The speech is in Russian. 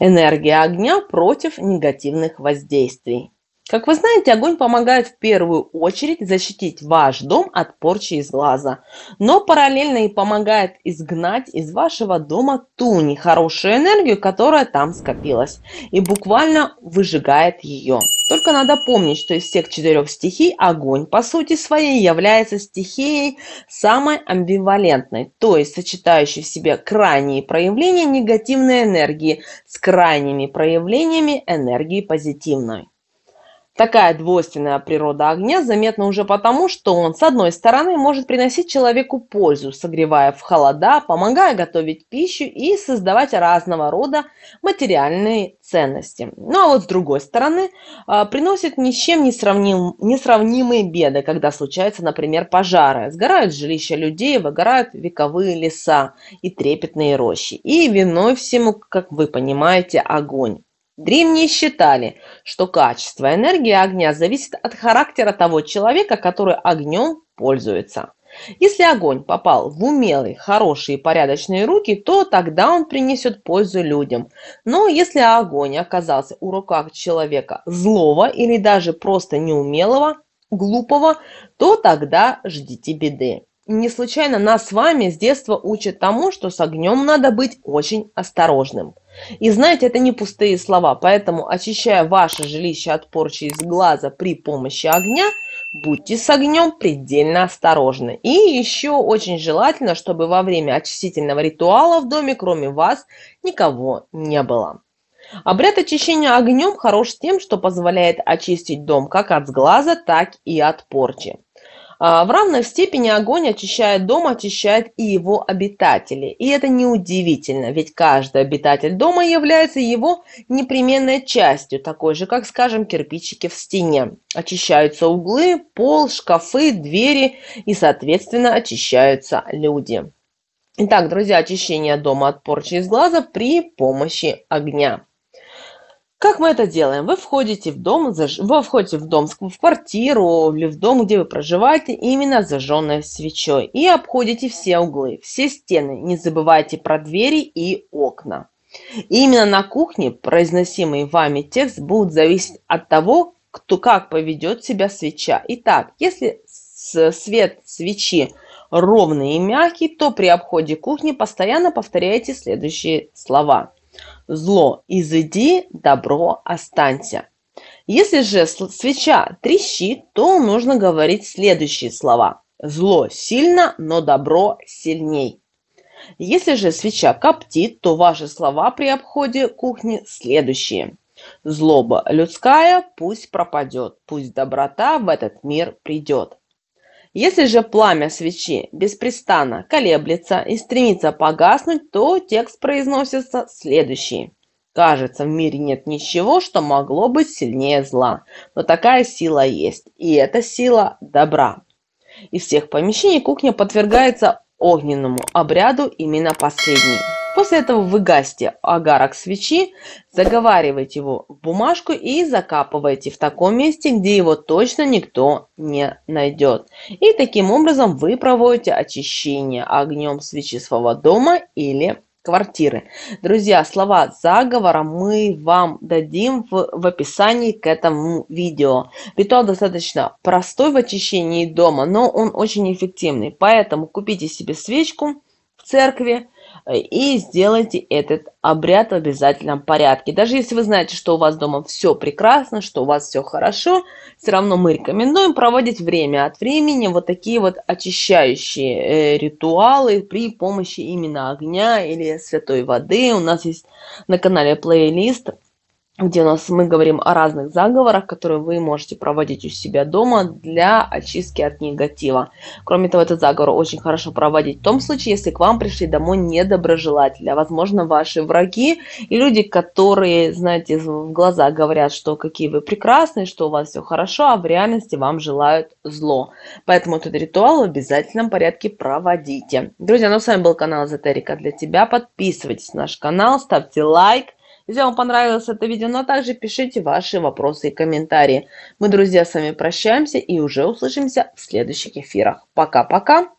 Энергия огня против негативных воздействий. Как вы знаете, огонь помогает в первую очередь защитить ваш дом от порчи из глаза, но параллельно и помогает изгнать из вашего дома ту нехорошую энергию, которая там скопилась, и буквально выжигает ее. Только надо помнить, что из всех четырех стихий огонь, по сути своей, является стихией самой амбивалентной, то есть сочетающей в себе крайние проявления негативной энергии с крайними проявлениями энергии позитивной. Такая двойственная природа огня заметна уже потому, что он, с одной стороны, может приносить человеку пользу, согревая в холода, помогая готовить пищу и создавать разного рода материальные ценности. Ну а вот с другой стороны, приносит ни с чем несравнимые беды, когда случаются, например, пожары, сгорают жилища людей, выгорают вековые леса и трепетные рощи. И виной всему, как вы понимаете, огонь. Древние считали, что качество энергии огня зависит от характера того человека, который огнем пользуется. Если огонь попал в умелые, хорошие и порядочные руки, то тогда он принесет пользу людям. Но если огонь оказался в руках человека злого или даже просто неумелого, глупого, то тогда ждите беды. Не случайно нас с вами с детства учат тому, что с огнем надо быть очень осторожным. И знаете, это не пустые слова, поэтому, очищая ваше жилище от порчи из глаза при помощи огня, будьте с огнем предельно осторожны. И еще очень желательно, чтобы во время очистительного ритуала в доме, кроме вас, никого не было. Обряд очищения огнем хорош тем, что позволяет очистить дом как от сглаза, так и от порчи. В равной степени огонь очищает дом, очищает и его обитатели. И это неудивительно, ведь каждый обитатель дома является его непременной частью, такой же, как, скажем, кирпичики в стене. Очищаются углы, пол, шкафы, двери и, соответственно, очищаются люди. Итак, друзья, очищение дома от порчи из глаза при помощи огня. Как мы это делаем? Вы входите в дом, в квартиру или в дом, где вы проживаете, именно зажженной свечой. И обходите все углы, все стены. Не забывайте про двери и окна. И именно на кухне произносимый вами текст будет зависеть от того, как поведет себя свеча. Итак, если свет свечи ровный и мягкий, то при обходе кухни постоянно повторяйте следующие слова. Зло изыди, добро останься. Если же свеча трещит, то нужно говорить следующие слова. Зло сильно, но добро сильней. Если же свеча коптит, то ваши слова при обходе кухни следующие. Злоба людская пусть пропадет, пусть доброта в этот мир придет. Если же пламя свечи беспрестанно колеблется и стремится погаснуть, то текст произносится следующий. Кажется, в мире нет ничего, что могло быть сильнее зла, но такая сила есть, и это сила добра. Из всех помещений кухня подвергается огненному обряду именно последней. После этого вы гасите огарок свечи, заговариваете его в бумажку и закапываете в таком месте, где его точно никто не найдет. И таким образом вы проводите очищение огнем свечи своего дома или квартиры. Друзья, слова заговора мы вам дадим в описании к этому видео. Ритуал достаточно простой в очищении дома, но он очень эффективный. Поэтому купите себе свечку в церкви и сделайте этот обряд в обязательном порядке. Даже если вы знаете, что у вас дома все прекрасно, что у вас все хорошо, все равно мы рекомендуем проводить время от времени вот такие вот очищающие ритуалы при помощи именно огня или святой воды. У нас есть на канале плейлист, где у нас мы говорим о разных заговорах, которые вы можете проводить у себя дома для очистки от негатива. Кроме того, этот заговор очень хорошо проводить в том случае, если к вам пришли домой недоброжелатели, а возможно ваши враги и люди, которые, знаете, в глаза говорят, что какие вы прекрасные, что у вас все хорошо, а в реальности вам желают зло. Поэтому этот ритуал в обязательном порядке проводите. Друзья, ну с вами был канал Эзотерика для тебя. Подписывайтесь на наш канал, ставьте лайк, если вам понравилось это видео, но также пишите ваши вопросы и комментарии. Мы, друзья, с вами прощаемся и уже услышимся в следующих эфирах. Пока-пока!